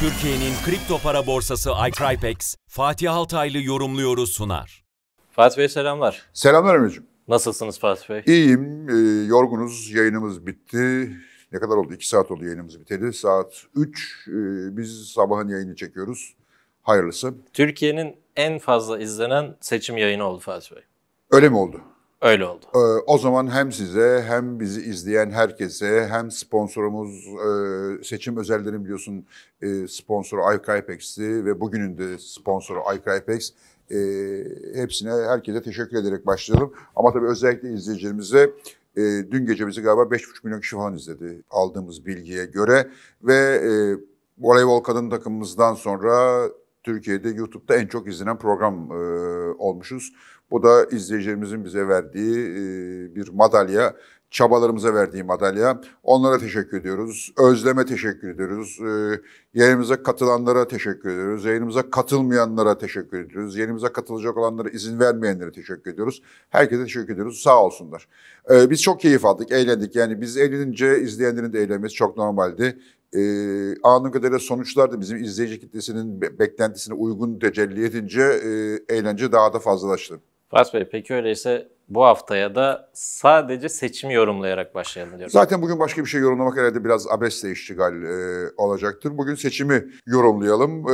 Türkiye'nin kripto para borsası ICRYPEX, Fatih Altaylı yorumluyoruz sunar. Fatih Bey selamlar. Selamlar Emre'cim. Nasılsınız Fatih Bey? İyiyim, yorgunuz, yayınımız bitti. Ne kadar oldu? 2 saat oldu yayınımız biteli. Saat 3, biz sabahın yayını çekiyoruz. Hayırlısı. Türkiye'nin en fazla izlenen seçim yayını oldu Fatih Bey. Öyle mi oldu? Öyle oldu. O zaman hem size hem bizi izleyen herkese hem sponsorumuz seçim özellerini biliyorsun sponsoru ICRYPEX'ti ve bugünün de sponsoru ICRYPEX. Hepsine herkese teşekkür ederek başlayalım. Ama tabii özellikle izleyicilerimize dün gece bizi galiba 5,5 milyon kişi falan izledi aldığımız bilgiye göre. Ve voleybol kadın takımımızdan sonra Türkiye'de YouTube'da en çok izlenen program olmuşuz. Bu da izleyicilerimizin bize verdiği bir madalya, çabalarımıza verdiği madalya. Onlara teşekkür ediyoruz. Özlem'e teşekkür ediyoruz. Yayınımıza katılanlara teşekkür ediyoruz. Yayınımıza katılmayanlara teşekkür ediyoruz. Yayınımıza katılacak olanlara, izin vermeyenlere teşekkür ediyoruz. Herkese teşekkür ediyoruz. Sağ olsunlar. Biz çok keyif aldık, eğlendik. Yani biz eğlenince izleyenlerin de eğlenmesi çok normaldi. Anın kadarıyla sonuçlar da bizim izleyici kitlesinin beklentisine uygun tecelli edince eğlence daha da fazlalaştı. Fatih Bey peki öyleyse bu haftaya da sadece seçimi yorumlayarak başlayalım diyorum. Zaten bugün başka bir şey yorumlamak herhalde biraz abesle iştigal olacaktır. Bugün seçimi yorumlayalım.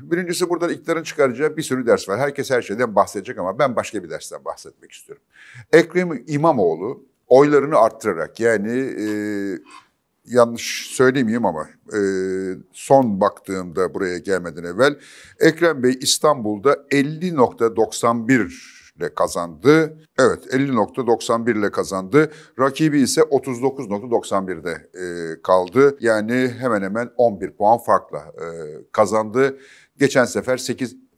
Birincisi buradan iktidarın çıkaracağı bir sürü ders var. Herkes her şeyden bahsedecek ama ben başka bir dersten bahsetmek istiyorum. Ekrem İmamoğlu oylarını arttırarak yani... yanlış söylemeyeyim ama son baktığımda buraya gelmeden evvel Ekrem Bey İstanbul'da 50.91 ile kazandı. Evet 50.91 ile kazandı. Rakibi ise 39.91'de kaldı. Yani hemen hemen 11 puan farkla kazandı. Geçen sefer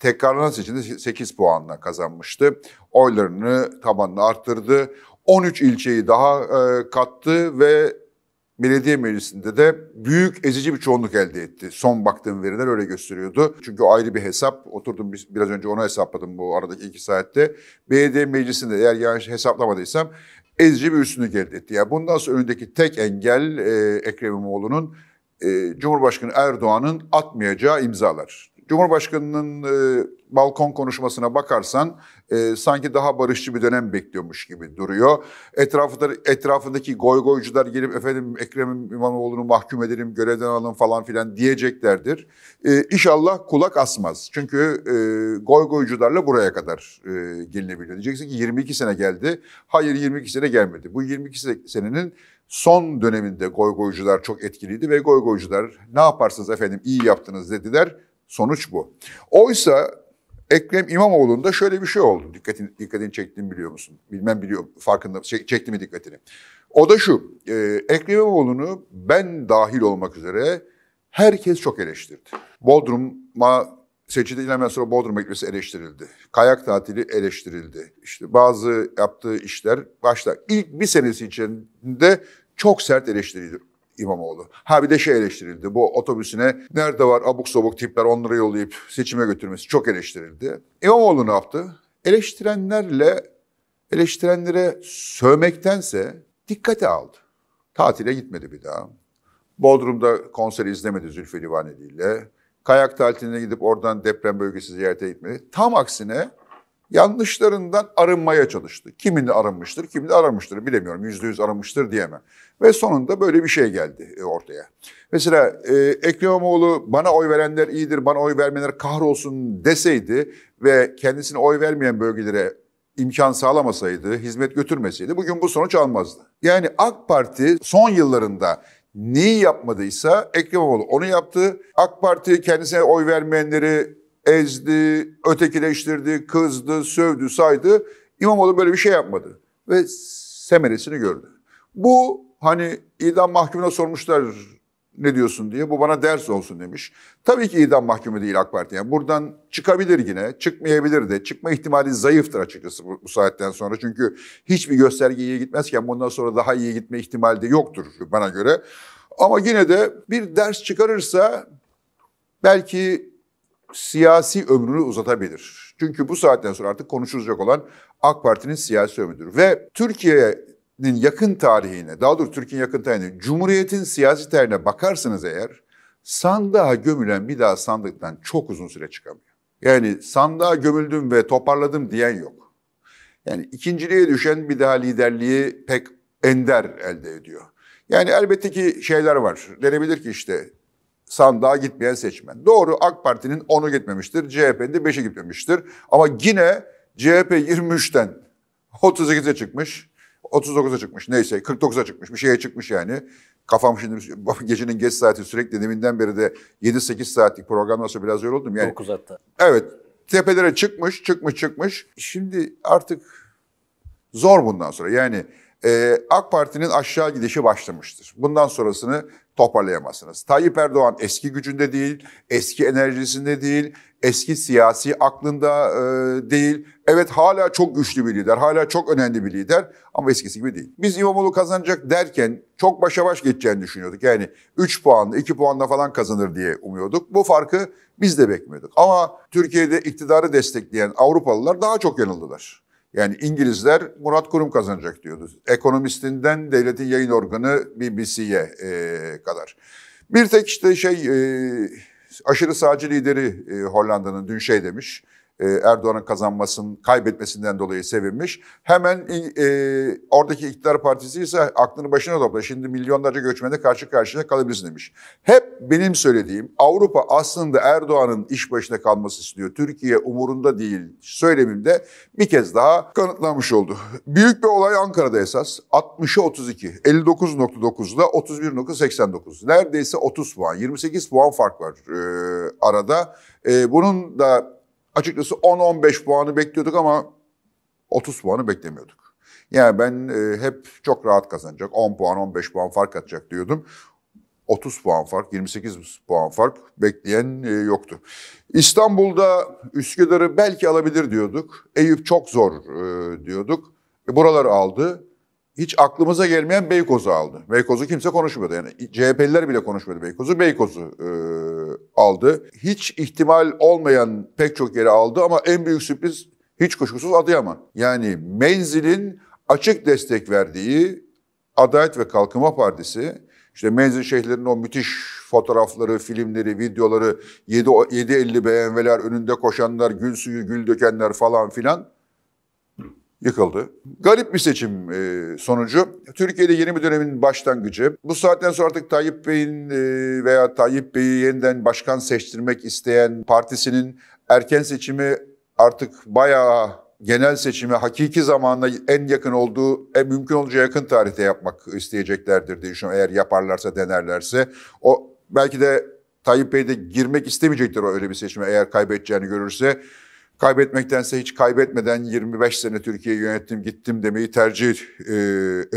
tekrarlanan seçimde 8 puanla kazanmıştı. Oylarını tabanla arttırdı. 13 ilçeyi daha kattı ve belediye meclisinde de büyük ezici bir çoğunluk elde etti. Son baktığım veriler öyle gösteriyordu. Çünkü ayrı bir hesap. Oturdum biraz önce onu hesapladım bu aradaki 2 saatte. Belediye meclisinde eğer yanlış hesaplamadıysam ezici bir üstünlük elde etti. Yani bundan sonra önündeki tek engel Ekrem İmamoğlu'nun Cumhurbaşkanı Erdoğan'ın atmayacağı imzalar. Cumhurbaşkanı'nın balkon konuşmasına bakarsan sanki daha barışçı bir dönem bekliyormuş gibi duruyor. Etrafındaki goygoycular gelip efendim Ekrem İmamoğlu'nu mahkum edelim, görevden alalım falan filan diyeceklerdir. İnşallah kulak asmaz. Çünkü goygoycularla buraya kadar gelinebiliyor. Diyeceksin ki 22 sene geldi. Hayır 22 sene gelmedi. Bu 22 senenin son döneminde goygoycular çok etkiliydi ve goygoycular ne yaparsınız efendim iyi yaptınız dediler. Sonuç bu. Oysa Ekrem İmamoğlu'nda şöyle bir şey oldu. Dikkatini çektim biliyor musun? Bilmem biliyorum. Farkında çekti mi dikkatini? O da şu. Ekrem İmamoğlu'nu ben dahil olmak üzere herkes çok eleştirdi. Bodrum'a seçildiğinden hemen sonra Bodrum ekmesi eleştirildi. Kayak tatili eleştirildi. İşte bazı yaptığı işler başta ilk bir senesi içinde çok sert eleştirildi. İmamoğlu. Ha bir de şey eleştirildi. Bu otobüsüne nerede var abuk sabuk tipler onları yollayıp seçime götürmesi çok eleştirildi. İmamoğlu ne yaptı? Eleştirenlere sövmektense dikkate aldı. Tatile gitmedi bir daha. Bodrum'da konseri izlemedi Zülfü Livaneli ile. Kayak tatiline gidip oradan deprem bölgesi ziyarete gitmedi. Tam aksine yanlışlarından arınmaya çalıştı. Kimini arınmıştır, kimini arınmıştır bilemiyorum. %100 arınmıştır diyemem. Ve sonunda böyle bir şey geldi ortaya. Mesela Ekrem İmamoğlu bana oy verenler iyidir, bana oy vermeyenler kahrolsun deseydi ve kendisine oy vermeyen bölgelere imkan sağlamasaydı, hizmet götürmeseydi bugün bu sonuç almazdı. Yani AK Parti son yıllarında neyi yapmadıysa Ekrem İmamoğlu onu yaptı. AK Parti kendisine oy vermeyenleri ezdi, ötekileştirdi, kızdı, sövdü, saydı. İmamoğlu böyle bir şey yapmadı. Ve semeresini gördü. Bu hani idam mahkumuna sormuşlar ne diyorsun diye. Bu bana ders olsun demiş. Tabii ki idam mahkumu değil AK Parti. Yani buradan çıkabilir yine, çıkmayabilir de. Çıkma ihtimali zayıftır açıkçası bu saatten sonra. Çünkü hiçbir gösterge iyiye gitmezken bundan sonra daha iyiye gitme ihtimali de yoktur bana göre. Ama yine de bir ders çıkarırsa belki siyasi ömrünü uzatabilir. Çünkü bu saatten sonra artık konuşulacak olan AK Parti'nin siyasi ömrüdür. Ve Türkiye'nin yakın tarihine, daha doğrusu Türkiye'nin yakın tarihine, Cumhuriyet'in siyasi tarihine bakarsanız eğer sandığa gömülen bir daha sandıktan çok uzun süre çıkamıyor. Yani sandığa gömüldüm ve toparladım diyen yok. Yani ikinciliğe düşen bir daha liderliği pek ender elde ediyor. Yani elbette ki şeyler var. Denebilir ki işte sandığa gitmeyen seçmen. Doğru, AK Parti'nin 10'u gitmemiştir, CHP'nin de 5'i gitmemiştir. Ama yine CHP 23'ten 38'e çıkmış, 39'a çıkmış, neyse 49'a çıkmış, bir şeye çıkmış yani. Kafam şimdi gecenin geç saati, sürekli deminden beri de 7-8 saatlik programdan sonra biraz yoruldum. Yani, 9 hatta. Evet, tepelere çıkmış. Şimdi artık zor bundan sonra yani. AK Parti'nin aşağı gidişi başlamıştır. Bundan sonrasını toparlayamazsınız. Tayyip Erdoğan eski gücünde değil, eski enerjisinde değil, eski siyasi aklında değil. Evet, hala çok güçlü bir lider, hala çok önemli bir lider ama eskisi gibi değil. Biz İmamoğlu kazanacak derken çok başa baş geçeceğini düşünüyorduk. Yani 3 puanla, 2 puanla falan kazanır diye umuyorduk. Bu farkı biz de beklemiyorduk. Ama Türkiye'de iktidarı destekleyen Avrupalılar daha çok yanıldılar. Yani İngilizler Murat Kurum kazanacak diyordu. Ekonomistinden devletin yayın organı BBC'ye kadar. Bir tek işte aşırı sağcı lideri Hollanda'nın dün şey demiş. Erdoğan'ın kaybetmesinden dolayı sevinmiş. Hemen oradaki iktidar partisi ise aklını başına topla. Şimdi milyonlarca göçmene karşı karşıya kalabilirsin demiş. Hep benim söylediğim, Avrupa aslında Erdoğan'ın iş başına kalması istiyor. Türkiye umurunda değil söylemimde bir kez daha kanıtlanmış oldu. Büyük bir olay Ankara'da esas. 60'a 32, 59.9'da 31.89. Neredeyse 30 puan, 28 puan fark var arada. Bunun da açıkçası 10-15 puanı bekliyorduk ama 30 puanı beklemiyorduk. Yani ben hep çok rahat kazanacak, 10 puan, 15 puan fark atacak diyordum. 30 puan fark, 28 puan fark bekleyen yoktu. İstanbul'da Üsküdar'ı belki alabilir diyorduk. Eyüp çok zor diyorduk. Buraları aldı. Hiç aklımıza gelmeyen Beykoz'u aldı. Beykoz'u kimse konuşmuyordu. Yani CHP'liler bile konuşmuyordu Beykoz'u. Beykoz'u aldı. Hiç ihtimal olmayan pek çok yeri aldı ama en büyük sürpriz hiç kuşkusuz Adıyaman. Yani Menzil'in açık destek verdiği Adalet ve Kalkınma Partisi, işte Menzil Şeyhleri'nin o müthiş fotoğrafları, filmleri, videoları, 7.50 BMW'ler, önünde koşanlar, gül suyu, gül dökenler falan filan, yıkıldı. Garip bir seçim sonucu. Türkiye'de yeni bir dönemin başlangıcı. Bu saatten sonra artık Tayyip Bey'in veya Tayyip Bey'i yeniden başkan seçtirmek isteyen partisinin erken seçimi artık bayağı genel seçime hakiki zamanla en yakın olduğu, en mümkün olacağı yakın tarihte yapmak isteyeceklerdir diye düşünüyorum. Eğer yaparlarsa, denerlerse. O belki de Tayyip Bey de girmek istemeyecektir öyle bir seçime, eğer kaybedeceğini görürse. Kaybetmektense hiç kaybetmeden 25 sene Türkiye'yi yönettim gittim demeyi tercih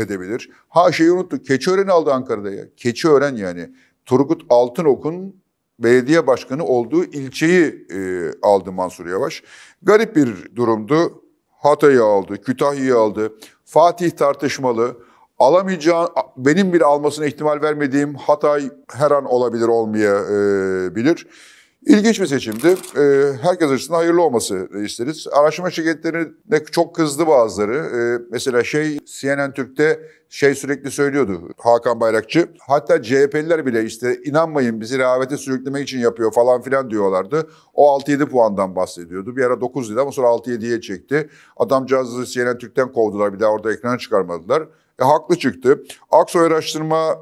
edebilir. Ha, şeyi unuttuk. Keçiören'i aldı Ankara'da ya. Keçiören yani Turgut Altınok'un belediye başkanı olduğu ilçeyi aldı Mansur Yavaş. Garip bir durumdu. Hatay'ı aldı, Kütahya'yı aldı. Fatih tartışmalı. Alamayacağı, benim bile almasına ihtimal vermediğim Hatay her an olabilir, olmayabilir. İlginç bir seçimdi. Herkes açısından hayırlı olması isteriz. Araştırma şirketlerine çok kızdı bazıları. Mesela CNN Türk'te sürekli söylüyordu Hakan Bayrakçı. Hatta CHP'liler bile işte inanmayın bizi rehavete sürüklemek için yapıyor falan filan diyorlardı. O 6-7 puandan bahsediyordu. Bir ara 9'luydu ama sonra 6-7'ye çekti. Adamcağızı CNN Türk'ten kovdular. Bir daha orada ekrana çıkarmadılar. Haklı çıktı. Aksoy araştırma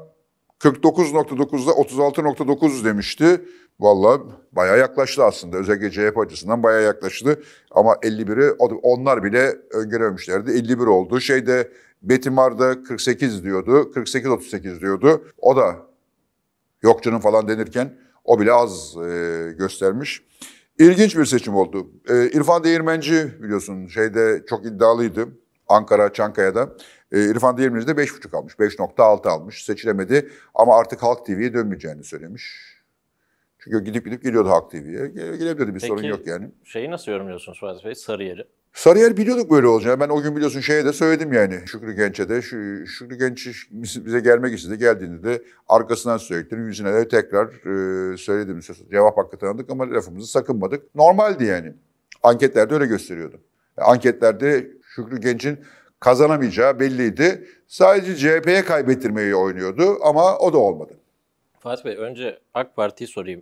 49.9'da 36.9 demişti. Vallahi bayağı yaklaştı aslında. Özellikle CHP açısından bayağı yaklaştı. Ama 51'i onlar bile öngörememişlerdi. 51 oldu. Betimar'da 48 diyordu. 48-38 diyordu. O da yok canım falan denirken o bile az göstermiş. İlginç bir seçim oldu. İrfan Değirmenci biliyorsun çok iddialıydı. Ankara, Çankaya'da. İrfan Değirmenci de 5.5 almış. 5.6 almış. Seçilemedi ama artık Halk TV'ye dönmeyeceğini söylemiş. Çünkü gidip geliyordu Halk TV'ye. Gelebilirdi, bir sorun yok yani. Peki nasıl yorumluyorsunuz Fatih Bey? Sarıyer'i? Sarıyer biliyorduk böyle olacağını. Ben o gün biliyorsun de söyledim yani. Şükrü Genç'e de. Şükrü Genç bize gelmek istedi. Geldiğinde de arkasından söyledim. Yüzüne de tekrar söyledim. Cevap hakkı tanıdık ama lafımızı sakınmadık. Normaldi yani. Anketlerde öyle gösteriyordu. Anketlerde Şükrü Genç'in kazanamayacağı belliydi. Sadece CHP'ye kaybettirmeyi oynuyordu ama o da olmadı. Fatih Bey, önce AK Parti'yi sorayım.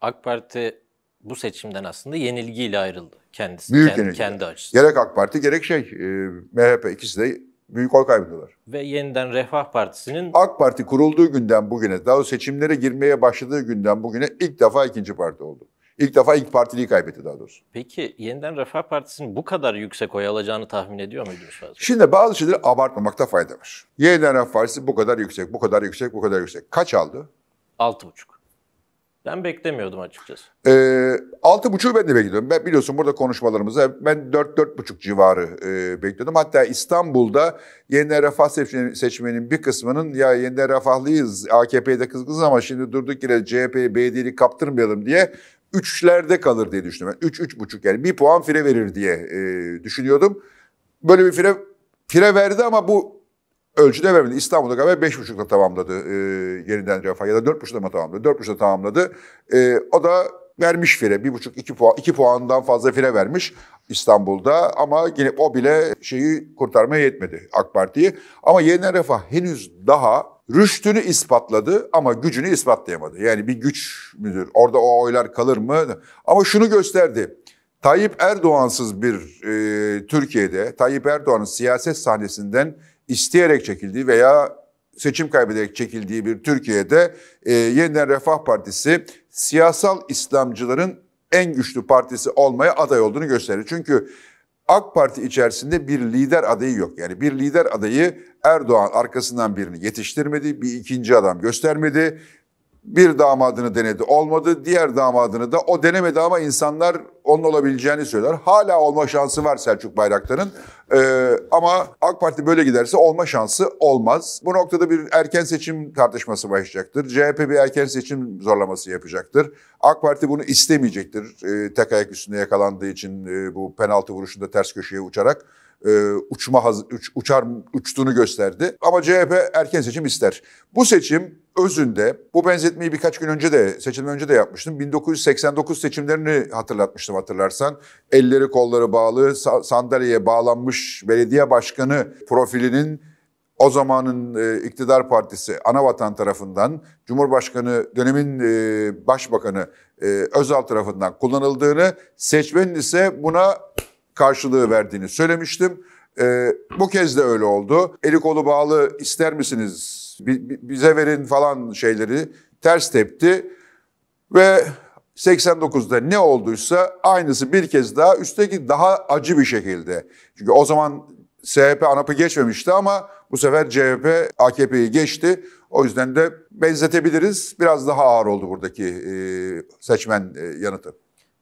AK Parti bu seçimden aslında yenilgiyle ayrıldı kendisi. Büyük yenilgi. Kendi açısından. Gerek AK Parti gerek MHP, ikisi de büyük oy kaybediyorlar. Ve Yeniden Refah Partisi'nin... AK Parti kurulduğu günden bugüne, daha seçimlere girmeye başladığı günden bugüne ilk defa ikinci parti oldu. İlk defa ilk partiliği kaybetti daha doğrusu. Peki Yeniden Refah Partisi'nin bu kadar yüksek oy alacağını tahmin ediyor muydunuz Fatih? Şimdi bazı şeyleri abartmamakta fayda var. Yeniden Refah Partisi bu kadar yüksek, bu kadar yüksek, bu kadar yüksek. Kaç aldı? 6,5. Ben beklemiyordum açıkçası. 6,5'u ben de bekliyordum. Ben biliyorsun burada konuşmalarımızda ben 4-4,5 civarı bekliyordum. Hatta İstanbul'da Yeniden Refah seçmenin bir kısmının ya Yeniden Refahlıyız, AKP'ye de kızgız ama şimdi durduk yere CHP'ye belediyelik kaptırmayalım diye 3'lerde kalır diye düşündüm. 3-3,5 yani bir puan fire verir diye düşünüyordum. Böyle bir fire verdi ama bu ölçüde vermedi. İstanbul'da galiba 5,5'da tamamladı yeniden refah ya da 4,5'da mı tamamladı? 4,5'da tamamladı. O da vermiş fire. 1,5-2 puan, 2 puandan fazla fire vermiş İstanbul'da ama yine o bile şeyi kurtarmaya yetmedi AK Parti'yi. Ama Yeniden Refah henüz daha rüştünü ispatladı ama gücünü ispatlayamadı. Yani bir güç müdür? Orada o oylar kalır mı? Ama şunu gösterdi. Tayyip Erdoğan'sız bir Türkiye'de, Tayyip Erdoğan'ın siyaset sahnesinden isteyerek çekildiği veya seçim kaybederek çekildiği bir Türkiye'de Yeniden Refah Partisi siyasal İslamcıların en güçlü partisi olmaya aday olduğunu gösterir. Çünkü AK Parti içerisinde bir lider adayı yok. Yani bir lider adayı Erdoğan arkasından birini yetiştirmedi, bir ikinci adam göstermedi. Bir damadını denedi, olmadı. Diğer damadını da o denemedi ama insanlar onun olabileceğini söylüyorlar. Hala olma şansı var Selçuk Bayraktar'ın. Ama AK Parti böyle giderse olma şansı olmaz. Bu noktada bir erken seçim tartışması başlayacaktır. CHP bir erken seçim zorlaması yapacaktır. AK Parti bunu istemeyecektir. Tek ayak üstünde yakalandığı için bu penaltı vuruşunda ters köşeye uçarak. uçtuğunu gösterdi. Ama CHP erken seçim ister. Bu seçim özünde, bu benzetmeyi birkaç gün önce de, seçimden önce de yapmıştım. 1989 seçimlerini hatırlatmıştım hatırlarsan. Elleri kolları bağlı, sandalyeye bağlanmış belediye başkanı profilinin o zamanın iktidar partisi Anavatan tarafından, Cumhurbaşkanı dönemin başbakanı Özal tarafından kullanıldığını, seçmenin ise buna karşılığı verdiğini söylemiştim. Bu kez de öyle oldu. Eli kolu bağlı, ister misiniz bize verin falan şeyleri ters tepti. Ve 89'da ne olduysa aynısı bir kez daha, üstelik daha acı bir şekilde. Çünkü o zaman CHP ANAP'ı geçmemişti ama bu sefer CHP AKP'yi geçti. O yüzden de benzetebiliriz. Biraz daha ağır oldu buradaki seçmen yanıtı.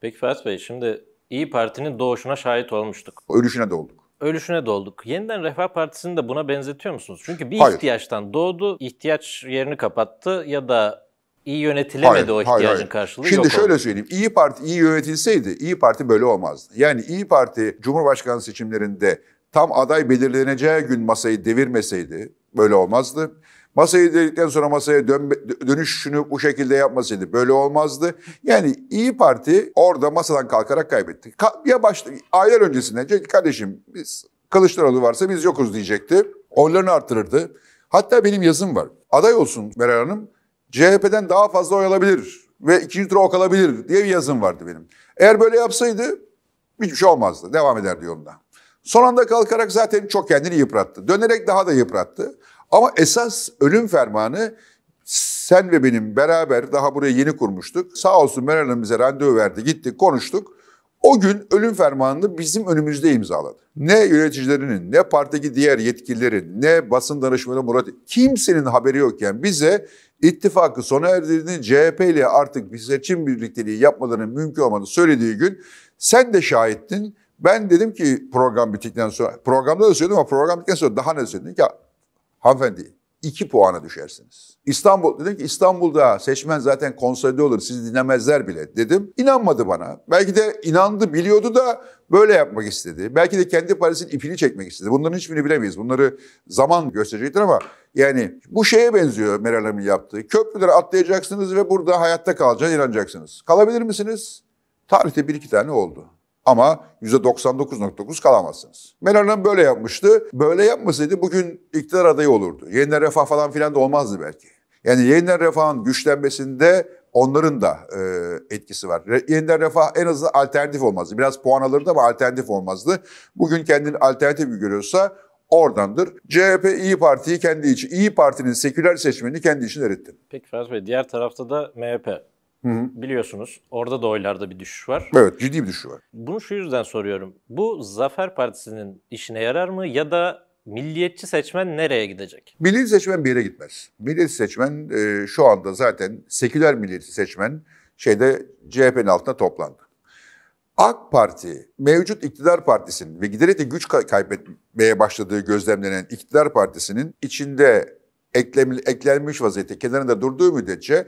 Peki Fatih Bey, şimdi İYİ Parti'nin doğuşuna şahit olmuştuk. Ölüşüne de olduk. Ölüşüne de olduk. Yeniden Refah Partisi'ni de buna benzetiyor musunuz? Çünkü bir ihtiyaçtan doğdu, ihtiyaç yerini kapattı ya da iyi yönetilemedi o ihtiyacın karşılığı. Şimdi yok şöyle oldu. Söyleyeyim. İYİ Parti iyi yönetilseydi İYİ Parti böyle olmazdı. Yani İYİ Parti Cumhurbaşkanı seçimlerinde tam aday belirleneceği gün masayı devirmeseydi böyle olmazdı. Masayı dedikten sonra masaya dönüşünü bu şekilde yapmasaydı böyle olmazdı. Yani İYİ Parti orada masadan kalkarak kaybetti. Aylar öncesinde diyecekti kardeşim biz Kılıçdaroğlu varsa biz yokuz diyecekti. Oylarını arttırırdı. Hatta benim yazım var. Aday olsun Meral Hanım, CHP'den daha fazla oy alabilir ve ikinci tura ok alabilir diye bir yazım vardı benim. Eğer böyle yapsaydı hiçbir şey olmazdı. Devam ederdi yoluna. Son anda kalkarak zaten çok kendini yıprattı. Dönerek daha da yıprattı. Ama esas ölüm fermanı sen ve benim beraber daha buraya yeni kurmuştuk. Sağ olsun Meral Hanım bize randevu verdi, gittik, konuştuk. O gün ölüm fermanını bizim önümüzde imzaladı. Ne yöneticilerinin, ne partideki diğer yetkililerin, ne basın danışmanı Murat, kimsenin haberi yokken bize ittifakı sona erdirdiğini, CHP ile artık bir seçim birlikteliği yapmalarının mümkün olmadığını söylediği gün sen de şahittin. Ben dedim ki program bittikten sonra, programda da söyledim ama program bittikten sonra daha ne söyledim ki? Hanımefendi 2 puana düşersiniz. Dedim ki İstanbul'da seçmen zaten konsolide olur, sizi dinlemezler bile dedim. İnanmadı bana. Belki de inandı, biliyordu da böyle yapmak istedi. Belki de kendi partisinin ipini çekmek istedi. Bunların hiçbirini bilemeyiz. Bunları zaman gösterecektir ama yani bu şeye benziyor Meral Hanım'ın yaptığı. Köprüleri atlayacaksınız ve burada hayatta kalacağına inanacaksınız. Kalabilir misiniz? Tarihte 1-2 tane oldu. Ama %99.9 kalamazsınız. Meral Hanım böyle yapmıştı. Böyle yapmasaydı bugün iktidar adayı olurdu. Yeniden Refah falan filan da olmazdı belki. Yani Yeniden Refah'ın güçlenmesinde onların da etkisi var. Yeniden Refah en azından alternatif olmazdı. Biraz puan alırdı ama alternatif olmazdı. Bugün kendini alternatif görüyorsa oradandır. CHP İYİ Parti'yi kendi içi, İYİ Parti'nin seküler seçmenini kendi içine eritti. Peki Fatih Bey, diğer tarafta da MHP. Hı-hı. Biliyorsunuz orada da oylarda bir düşüş var. Evet, ciddi bir düşüş var. Bunu şu yüzden soruyorum. Bu Zafer Partisi'nin işine yarar mı ya da milliyetçi seçmen nereye gidecek? Milliyetçi seçmen bir yere gitmez. Milliyetçi seçmen şu anda zaten seküler milliyetçi seçmen CHP'nin altına toplandı. AK Parti, mevcut iktidar partisinin ve giderek de güç kaybetmeye başladığı gözlemlenen iktidar partisinin içinde eklenmiş vaziyette kenarında durduğu müddetçe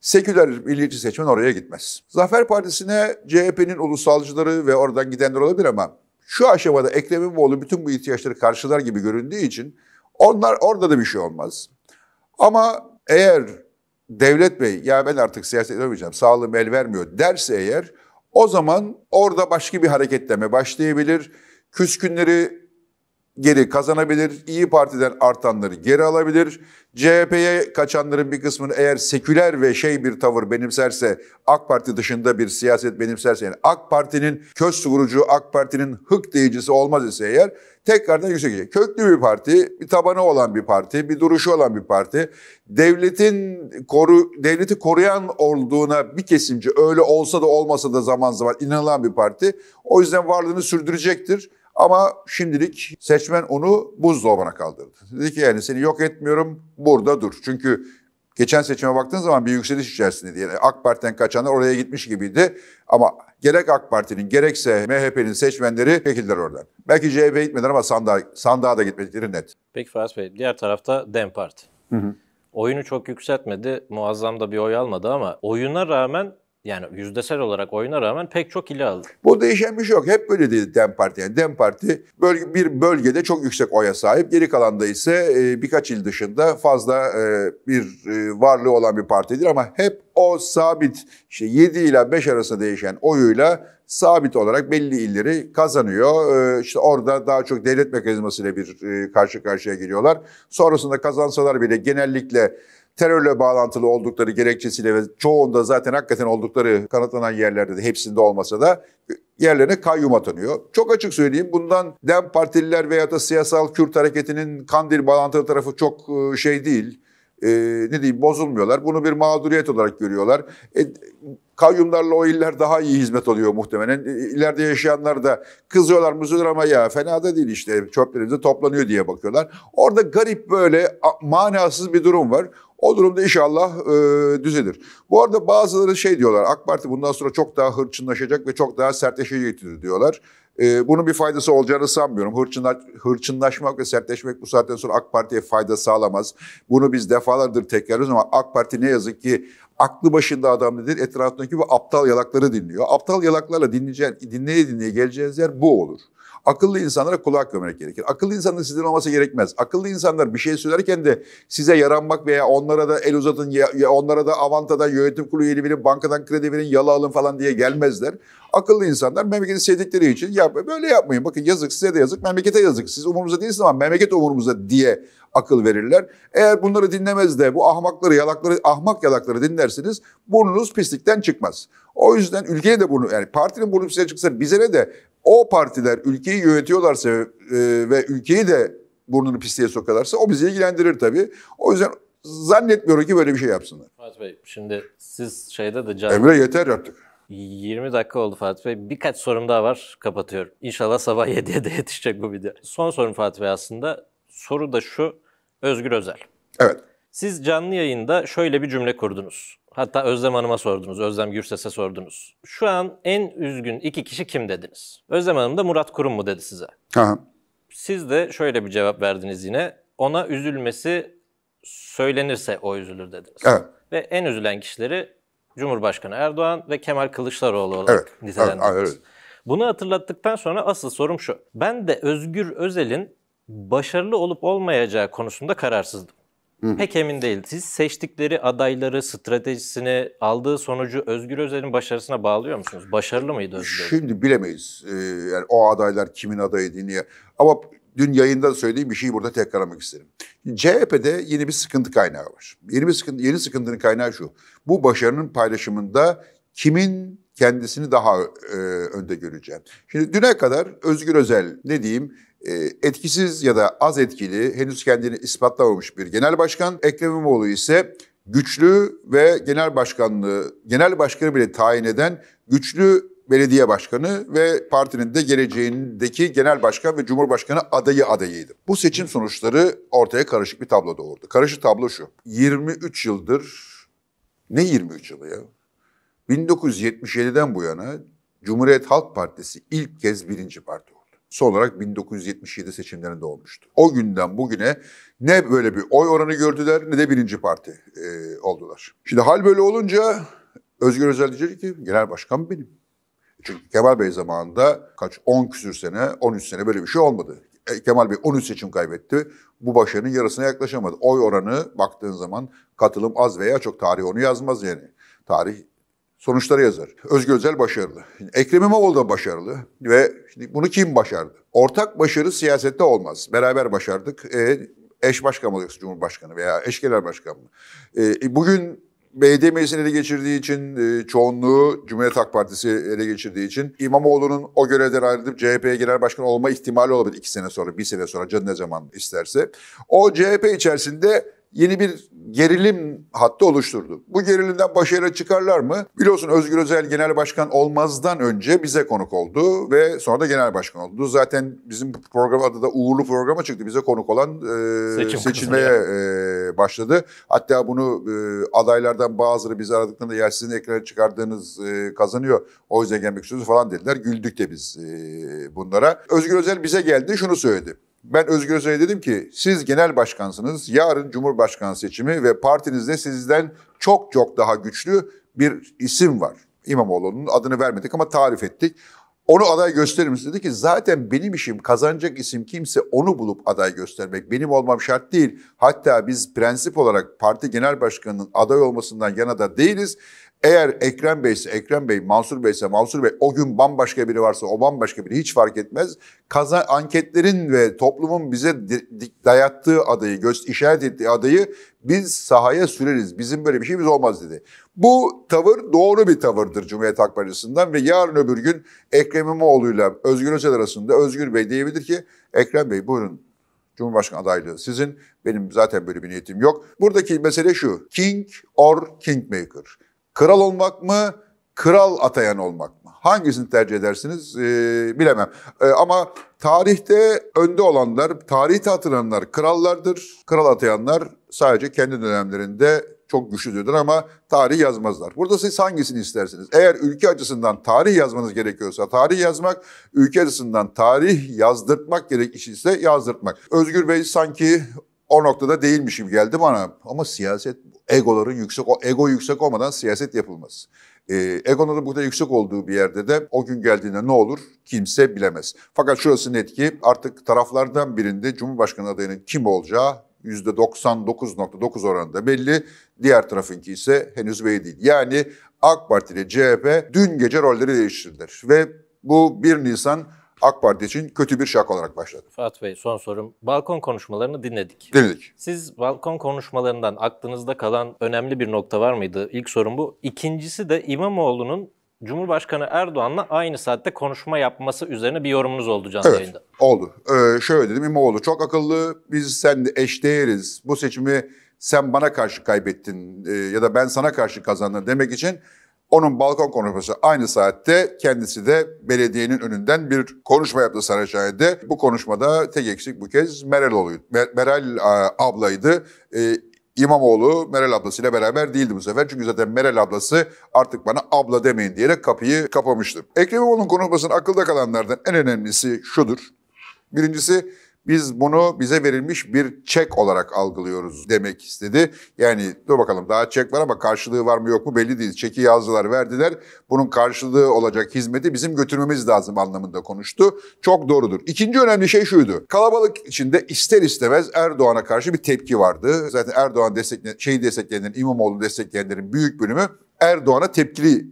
seküler milliyetçi seçmen oraya gitmez. Zafer Partisi'ne CHP'nin ulusalcıları ve oradan gidenler olabilir ama şu aşamada Ekrem İmamoğlu bütün bu ihtiyaçları karşılar gibi göründüğü için orada da bir şey olmaz. Ama eğer Devlet Bey ya ben artık siyaset edemeyeceğim, sağlığım el vermiyor derse eğer, o zaman orada başka bir hareketleme başlayabilir. Küskünleri geri kazanabilir. İYİ Parti'den artanları geri alabilir. CHP'ye kaçanların bir kısmını eğer seküler ve bir tavır benimserse, AK Parti dışında bir siyaset benimserse, yani AK Parti'nin köz vurucu, AK Parti'nin hık diyicisi olmaz ise eğer, tekrardan yükselecek. Köklü bir parti, bir tabanı olan bir parti, bir duruşu olan bir parti, devleti koruyan olduğuna bir kesimce, öyle olsa da olmasa da zaman zaman inanılan bir parti. O yüzden varlığını sürdürecektir. Ama şimdilik seçmen onu buzdolabına kaldırdı. Dedi ki yani seni yok etmiyorum, burada dur. Çünkü geçen seçime baktığın zaman bir yükseliş içerisindeydi. Yani AK Parti'den kaçanlar oraya gitmiş gibiydi. Ama gerek AK Parti'nin gerekse MHP'nin seçmenleri çekildiler oradan. Belki CHP'ye gitmediler ama sandığa da gitmedikleri net. Peki Fatih Bey, diğer tarafta DEM Parti. Hı. Oyunu çok yükseltmedi, muazzam da bir oy almadı ama oyuna rağmen... Yani yüzdesel olarak oyuna rağmen pek çok ili aldı. Bu değişen bir şey yok. Hep böyle dedi DEM Parti. Yani DEM Parti bir bölgede çok yüksek oya sahip. Geri kalanda ise birkaç il dışında fazla bir varlığı olan bir partidir. Ama hep o sabit 7 ila 5 arasında değişen oyuyla sabit olarak belli illeri kazanıyor. İşte orada daha çok devlet mekanizmasıyla bir karşı karşıya geliyorlar. Sonrasında kazansalar bile genellikle terörle bağlantılı oldukları gerekçesiyle ve çoğunda zaten hakikaten oldukları kanıtlanan yerlerde de, hepsinde olmasa da, yerlerine kayyum atanıyor. Çok açık söyleyeyim, bundan DEM Partililer veya da siyasal Kürt hareketinin Kandil bağlantılı tarafı çok değil. Bozulmuyorlar. Bunu bir mağduriyet olarak görüyorlar. Kayyumlarla o iller daha iyi hizmet alıyor muhtemelen. İleride yaşayanlar da kızıyorlar, mızıyorlar ama ya fena da değil işte, çöplerimize toplanıyor diye bakıyorlar. Orada garip böyle manasız bir durum var. O durumda inşallah düzelir. Bu arada bazıları diyorlar, AK Parti bundan sonra çok daha hırçınlaşacak ve çok daha sertleşecektir diyorlar. Bunun bir faydası olacağını sanmıyorum. Hırçınlaşmak ve sertleşmek bu saatten sonra AK Parti'ye fayda sağlamaz. Bunu biz defalardır tekrarlıyoruz ama AK Parti ne yazık ki aklı başında adam değil, etrafındaki bu aptal yalakları dinliyor. Aptal yalaklarla dinleye dinleye geleceğiniz yer bu olur. Akıllı insanlara kulak vermek gerekir. Akıllı insanların sizden olması gerekmez. Akıllı insanlar bir şey söylerken de size yaranmak veya onlara da el uzatın, ya onlara da Avanta'dan yönetim kurulu üyeliği verin, bankadan kredi verin, yala alın falan diye gelmezler. Akıllı insanlar memleketi sevdikleri için böyle yapmayın. Bakın yazık, size de yazık, memlekete yazık. Siz umurumuzda değilsiniz ama memleket umurumuzda diye akıl verirler. Eğer bunları dinlemez de bu ahmak yalakları dinlersiniz, burnunuz pislikten çıkmaz. O yüzden ülkeye de yani partinin burnu pisliğe çıksa bize ne de, o partiler ülkeyi yönetiyorlarsa ve ülkeyi de burnunu pisliğe sokarlarsa o bizi ilgilendirir tabii. O yüzden zannetmiyorum ki böyle bir şey yapsınlar. Fatih Bey, şimdi siz de canlı... Emre yeter artık. 20 dakika oldu Fatih Bey. Birkaç sorum daha var. Kapatıyorum. İnşallah sabah 7'ye de yetişecek bu video. Son sorum Fatih Bey aslında. Soru da şu. Özgür Özel. Evet. Siz canlı yayında şöyle bir cümle kurdunuz. Hatta Özlem Hanım'a sordunuz. Özlem Gürses'e sordunuz. Şu an en üzgün 2 kişi kim dediniz? Özlem Hanım da Murat Kurum mu dedi size? Aha. Siz de şöyle bir cevap verdiniz yine. Ona üzülmesi söylenirse o üzülür dediniz. Evet. Ve en üzülen kişileri Cumhurbaşkanı Erdoğan ve Kemal Kılıçdaroğlu olarak nitelendirdiniz. Evet. Bunu hatırlattıktan sonra asıl sorum şu. Ben de Özgür Özel'in başarılı olup olmayacağı konusunda kararsızdım. Hı. Pek emin değildim. Siz seçtikleri adayları, stratejisini, aldığı sonucu Özgür Özel'in başarısına bağlıyor musunuz? Başarılı mıydı Özgür Özel? Şimdi bilemeyiz. Yani o adaylar kimin adayı diye. Ama dün yayında söylediğim bir şeyi burada tekrarlamak isterim. CHP'de yeni bir sıkıntı kaynağı var. Yeni sıkıntının kaynağı şu: bu başarının paylaşımında kimin kendisini daha önde göreceğim. Şimdi düne kadar Özgür Özel, ne diyeyim, etkisiz ya da az etkili, henüz kendini ispatlamamış bir genel başkan. Ekrem İmamoğlu ise güçlü ve genel başkanı bile tayin eden güçlü belediye başkanı ve partinin de geleceğindeki genel başkan ve cumhurbaşkanı adayıydı. Bu seçim sonuçları ortaya karışık bir tablo doğurdu. Karışık tablo şu: 23 yıldır, ne 23 yılı ya? 1977'den bu yana Cumhuriyet Halk Partisi ilk kez birinci parti oldu. Son olarak 1977 seçimlerinde olmuştu. O günden bugüne ne böyle bir oy oranı gördüler ne de birinci parti oldular. Şimdi hal böyle olunca Özgür Özel diyecek ki genel başkan benim. Çünkü Kemal Bey zamanında 13 sene böyle bir şey olmadı. Kemal Bey 13 seçim kaybetti. Bu başarının yarısına yaklaşamadı. Oy oranı baktığın zaman katılım az veya çok, tarih onu yazmaz yani. Tarih sonuçları yazar. Özgür Özel başarılı. Ekrem İmamoğlu da başarılı. Ve şimdi bunu kim başardı? Ortak başarı siyasette olmaz. Beraber başardık. Eş başkan mı olacaksın cumhurbaşkanı veya eş genel başkan mı? Bugün BD meclisini ele geçirdiği için, çoğunluğu Cumhuriyet Halk Partisi ele geçirdiği için İmamoğlu'nun o görevden ayrılıp CHP'ye genel başkan olma ihtimali olabilir 2 sene sonra, 1 sene sonra, canı ne zaman isterse. O CHP içerisinde yeni bir gerilim hattı oluşturdu. Bu gerilimden başarıyla çıkarlar mı? Biliyorsun Özgür Özel genel başkan olmazdan önce bize konuk oldu ve sonra da genel başkan oldu. Zaten bizim program adı da uğurlu programa çıktı. Bize konuk olan seçilmeye başladı. Hatta bunu adaylardan bazıları bizi aradıklarında ya sizin ekrana çıkardığınız kazanıyor, o yüzden gelmek istiyoruz falan dediler. Güldük de biz bunlara. Özgür Özel bize geldi, şunu söyledi. Ben Özgür Özel'e dedim ki siz genel başkansınız. Yarın cumhurbaşkanı seçimi ve partinizde sizden çok çok daha güçlü bir isim var. İmamoğlu'nun adını vermedik ama tarif ettik. Onu aday gösterir misiniz? Dedi ki zaten benim işim kazanacak isim kimse, onu bulup aday göstermek. Benim olmam şart değil. Hatta biz prensip olarak parti genel başkanının aday olmasından yana da değiliz. Eğer Ekrem Bey ise Ekrem Bey, Mansur Bey ise Mansur Bey, o gün bambaşka biri varsa o bambaşka biri, hiç fark etmez. Anketlerin ve toplumun bize dayattığı adayı, işaret ettiği adayı biz sahaya süreriz. Bizim böyle bir şeyimiz olmaz dedi. Bu tavır doğru bir tavırdır Cumhuriyet Halk Partisi'nden ve yarın öbür gün Ekrem İmamoğlu'yla Özgür Özel arasında Özgür Bey diyebilir ki Ekrem Bey buyurun, cumhurbaşkanı adaylığı sizin, benim zaten böyle bir niyetim yok. Buradaki mesele şu: king or kingmaker. Kral olmak mı, kral atayan olmak mı? Hangisini tercih edersiniz bilemem. Ama tarihte önde olanlar, tarihte hatırlananlar krallardır. Kral atayanlar sadece kendi dönemlerinde çok güçlüdür ama tarih yazmazlar. Burada siz hangisini istersiniz? Eğer ülke açısından tarih yazmanız gerekiyorsa tarih yazmak, ülke açısından tarih yazdırtmak gerekirse yazdırtmak. Özgür Bey sanki o noktada değilmişim geldi bana ama siyaset egoların yüksek, o ego yüksek olmadan siyaset yapılmaz. Egonun burada yüksek olduğu bir yerde de o gün geldiğinde ne olur kimse bilemez. Fakat şurası net ki artık taraflardan birinde Cumhurbaşkanı adayının kim olacağı %99.9 oranında belli. Diğer tarafınki ise henüz belli değil. Yani AK Parti ile CHP dün gece rolleri değiştirdiler ve bu 1 Nisan AK Parti için kötü bir şaka olarak başladı. Fatih Bey, son sorum. Balkon konuşmalarını dinledik. Siz balkon konuşmalarından aklınızda kalan önemli bir nokta var mıydı? İlk sorum bu. İkincisi de İmamoğlu'nun Cumhurbaşkanı Erdoğan'la aynı saatte konuşma yapması üzerine bir yorumunuz oldu canlı yayında. Oldu. Şöyle dedim: İmamoğlu çok akıllı, biz seninle eşdeğeriz. Bu seçimi sen bana karşı kaybettin ya da ben sana karşı kazandım demek için onun balkon konuşması, aynı saatte kendisi de belediyenin önünden bir konuşma yaptı Sarıyer'de. Bu konuşmada tek eksik bu kez Meral ablaydı. İmamoğlu Meral ablasıyla beraber değildi bu sefer. Çünkü zaten Meral ablası artık bana abla demeyin diyerek kapıyı kapamıştı. Ekrem İmamoğlu'nun konuşmasının akılda kalanlardan en önemlisi şudur. Birincisi, biz bunu bize verilmiş bir çek olarak algılıyoruz demek istedi. Yani dur bakalım, daha çek var ama karşılığı var mı yok mu belli değil. Çeki yazdılar, verdiler. Bunun karşılığı olacak hizmeti bizim götürmemiz lazım anlamında konuştu. Çok doğrudur. İkinci önemli şey şuydu: kalabalık içinde ister istemez Erdoğan'a karşı bir tepki vardı. Zaten Erdoğan destekleyenlerin, İmamoğlu'nu destekleyenlerin büyük bölümü Erdoğan'a tepkili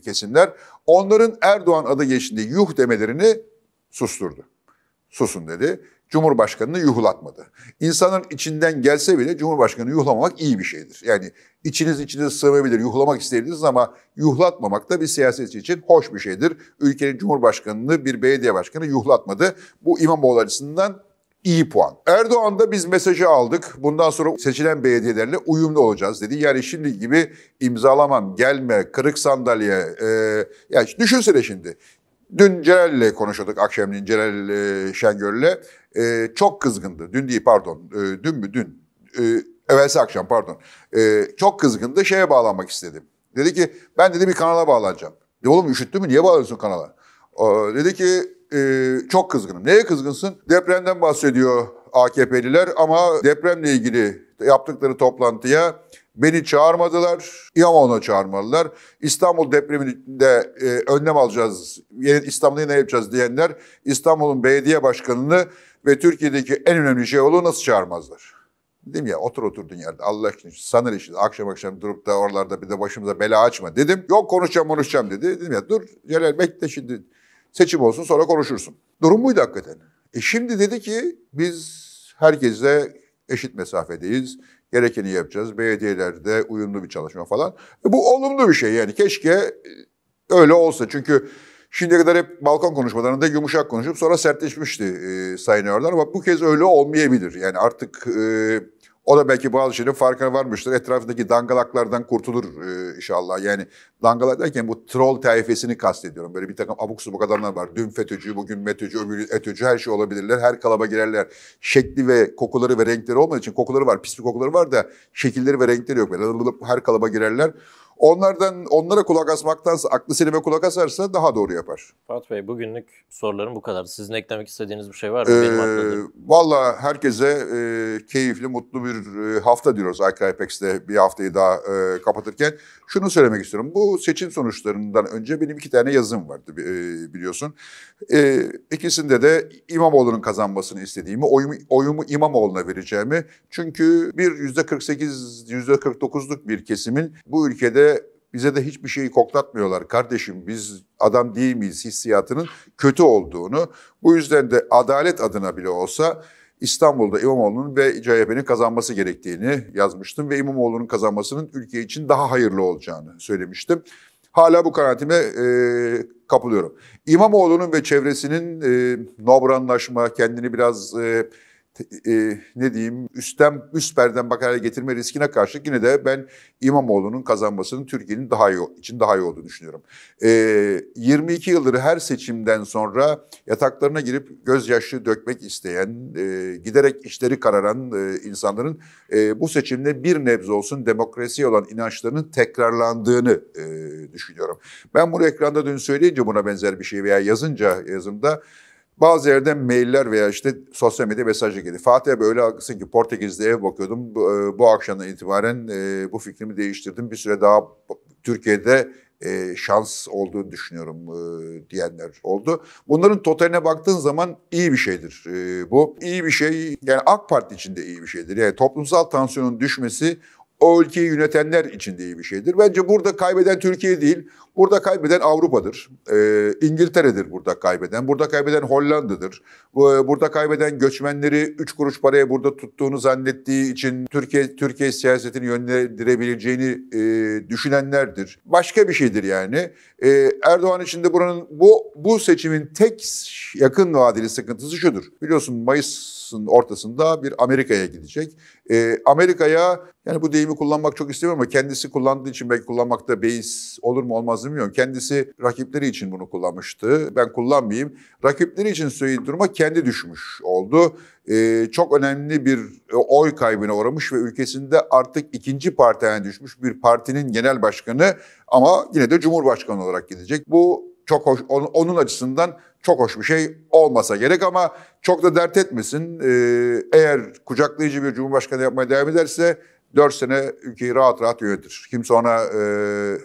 kesimler. Onların Erdoğan adı geçtiğinde yuh demelerini susturdu. Susun dedi. Cumhurbaşkanı'nı yuhlatmadı. İnsanın içinden gelse bile Cumhurbaşkanı'nı yuhlamamak iyi bir şeydir. Yani içinize sığmayabilir, yuhlamak isteyebilirsiniz ama yuhlatmamak da bir siyasetçi için hoş bir şeydir. Ülkenin Cumhurbaşkanı'nı bir belediye başkanı yuhlatmadı. Bu İmamoğlu açısından iyi puan. Erdoğan'da biz mesajı aldık. Bundan sonra seçilen belediyelerle uyumlu olacağız dedi. Yani şimdi gibi imzalamam, gelme, kırık sandalye. Yani düşünsene şimdi. Dün Cerel'le konuşuyorduk, akşamleyin Cerel Şengör'le. Çok kızgındı. Dün değil, pardon. Dün mü? Dün. Evvelsi akşam, pardon. Çok kızgındı. Şeye bağlanmak istedim. Dedi ki, ben dedi bir kanala bağlanacağım. De oğlum üşüttün mü? Niye bağlanıyorsun kanala? Dedi ki, çok kızgınım. Neye kızgınsın? Depremden bahsediyor AKP'liler ama depremle ilgili yaptıkları toplantıya beni çağırmadılar, İmamoğlu'na çağırmadılar. İstanbul depreminde önlem alacağız, İstanbul'da ne yapacağız diyenler İstanbul'un belediye başkanını ve Türkiye'deki en önemli şey olduğu nasıl çağırmazlar? Dedim ya, oturduğun yerde Allah için sanır işi, akşam akşam durup da oralarda bir de başımıza bela açma dedim. Yok konuşacağım dedi. Dedim ya dur Celal bekle şimdi seçim olsun sonra konuşursun. Durum buydu hakikaten. Şimdi dedi ki biz herkesle eşit mesafedeyiz. Gerekeni yapacağız. Belediyelerde uyumlu bir çalışma falan. Bu olumlu bir şey yani. Keşke öyle olsa. Çünkü şimdiye kadar hep balkon konuşmalarında yumuşak konuşup sonra sertleşmişti Sayın Erdoğan. Ama bu kez öyle olmayabilir. Yani artık o da belki bazı şeylerin farkına varmıştır. Etrafındaki dangalaklardan kurtulur inşallah. Yani dangalak derken bu troll tayfesini kastediyorum. Böyle bir takım abuk subuk adamlar var. Dün FETÖ'cü, bugün METÖ'cü, öbürü ETÖ'cü, her şey olabilirler. Her kalaba girerler. Şekli ve kokuları ve renkleri olmadığı için kokuları var, pis bir kokuları var da şekilleri ve renkleri yok. Her kalaba girerler. Onlara kulak asmaktansa, aklı selime kulak asarsa daha doğru yapar. Fatih Bey, bugünlük sorularım bu kadar. Sizin eklemek istediğiniz bir şey var mı? Vallahi herkese keyifli, mutlu bir hafta diyoruz. ICRYPEX'te bir haftayı daha kapatırken. Şunu söylemek istiyorum. Bu seçim sonuçlarından önce benim 2 tane yazım vardı biliyorsun. İkisinde de İmamoğlu'nun kazanmasını istediğimi, oyumu İmamoğlu'na vereceğimi. Çünkü bir %48, %49'luk bir kesimin bu ülkede bize de hiçbir şeyi koklatmıyorlar. Kardeşim biz adam değil miyiz hissiyatının kötü olduğunu. Bu yüzden de adalet adına bile olsa İstanbul'da İmamoğlu'nun ve CHP'nin kazanması gerektiğini yazmıştım. Ve İmamoğlu'nun kazanmasının ülke için daha hayırlı olacağını söylemiştim. Hala bu kanaatime kapılıyorum. İmamoğlu'nun ve çevresinin nobranlaşma, kendini biraz... ne diyeyim üst perden bakar getirme riskine karşı yine de ben İmamoğlu'nun kazanmasının Türkiye'nin daha iyi olduğunu düşünüyorum. 22 yıldır her seçimden sonra yataklarına girip gözyaşı dökmek isteyen, giderek içleri kararan insanların bu seçimde bir nebze olsun demokrasiye olan inançlarının tekrarlandığını düşünüyorum. Ben bunu ekranda dün söyleyince buna benzer bir şey veya yazımda bazı yerden mailler veya işte sosyal medya mesajı geldi. Fatih abi öyle haklısın ki Portekiz'de ev bakıyordum. Bu akşamdan itibaren bu fikrimi değiştirdim. Bir süre daha Türkiye'de şans olduğunu düşünüyorum diyenler oldu. Bunların totaline baktığın zaman iyi bir şeydir bu. İyi bir şey yani AK Parti için de iyi bir şeydir. Yani toplumsal tansiyonun düşmesi o ülkeyi yönetenler için de iyi bir şeydir. Bence burada kaybeden Türkiye değil, burada kaybeden Avrupa'dır. İngiltere'dir burada kaybeden. Burada kaybeden Hollanda'dır. Burada kaybeden göçmenleri 3 kuruş paraya burada tuttuğunu zannettiği için Türkiye siyasetini yönlendirebileceğini düşünenlerdir. Başka bir şeydir yani. Erdoğan için de buranın bu seçimin tek yakın vadeli sıkıntısı şudur. Biliyorsun Mayıs'ın ortasında bir Amerika'ya gidecek. Amerika'ya yani bu deyimi kullanmak çok istemiyorum ama kendisi kullandığı için belki kullanmakta beis olur mu olmaz mı bilmiyorum. Kendisi rakipleri için bunu kullanmıştı. Ben kullanmayayım. Rakipleri için söylediği duruma kendi düşmüş oldu. Çok önemli bir oy kaybına uğramış ve ülkesinde artık 2. partiye düşmüş bir partinin genel başkanı ama yine de Cumhurbaşkanı olarak gidecek. Bu çok hoş, onun açısından çok hoş bir şey olmasa gerek ama çok da dert etmesin. Eğer kucaklayıcı bir Cumhurbaşkanı yapmaya devam ederse 4 sene ülkeyi rahat rahat yönetir. Kimse ona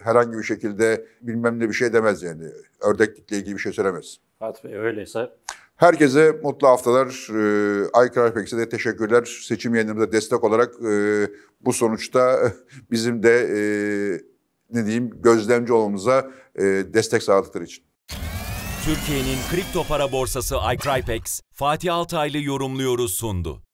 herhangi bir şekilde bilmem ne bir şey demez yani. Ördeklikle ilgili bir şey söylemez. Fatih Bey öyleyse. Herkese mutlu haftalar. ICRYPEX'e de teşekkürler. Seçim yayınlarımıza destek olarak bu sonuçta bizim de gözlemci olmamıza destek sağladıkları için. Türkiye'nin kripto para borsası ICRYPEX, Fatih Altaylı yorumluyoruz sundu.